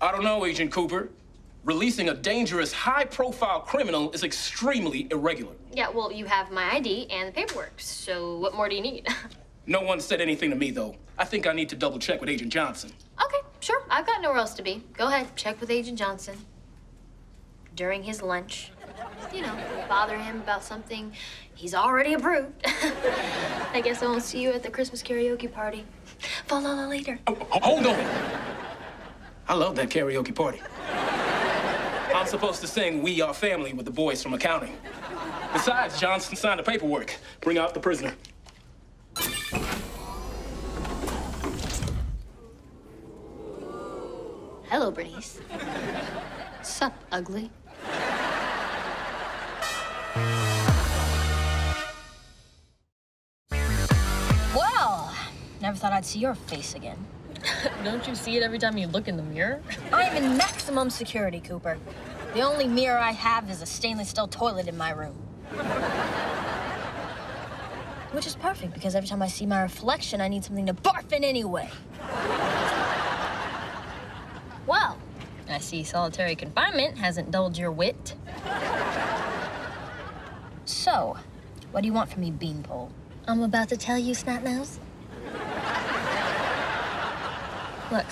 I don't know, Agent Cooper. Releasing a dangerous, high-profile criminal is extremely irregular. Yeah, well, you have my ID and the paperwork, so what more do you need? No one said anything to me, though. I think I need to double-check with Agent Johnson. Okay, sure. I've got nowhere else to be. Go ahead, check with Agent Johnson. During his lunch. You know, bother him about something he's already approved. I guess I won't see you at the Christmas karaoke party. Fall on later. Oh, hold on. I love that karaoke party. I'm supposed to sing We Are Family with the boys from accounting. Besides, Johnson signed the paperwork. Bring out the prisoner. Hello, Bernice. Sup, ugly. Well, never thought I'd see your face again. Don't you see it every time you look in the mirror? I'm in maximum security, Cooper. The only mirror I have is a stainless steel toilet in my room. Which is perfect, because every time I see my reflection, I need something to barf in anyway. Well, I see solitary confinement hasn't dulled your wit. So, what do you want from me, Beanpole? I'm about to tell you, Snotnose. Look,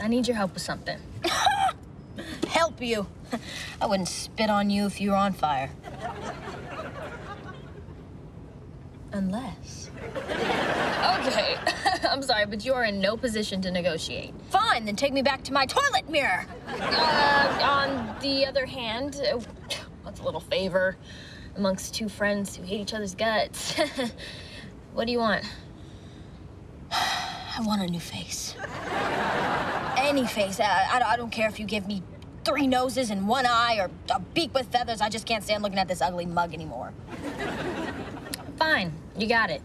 I need your help with something. Help you? I wouldn't spit on you if you were on fire. Unless. Okay, I'm sorry, but you are in no position to negotiate. Fine, then take me back to my toilet mirror. On the other hand, what's a little favor amongst two friends who hate each other's guts? What do you want? I want a new face. Any face. I don't care if you give me 3 noses and 1 eye or a beak with feathers. I just can't stand looking at this ugly mug anymore. Fine. You got it.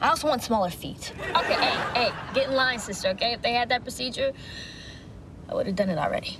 I also want smaller feet. Okay, hey, get in line, sister, okay? If they had that procedure, I would have done it already.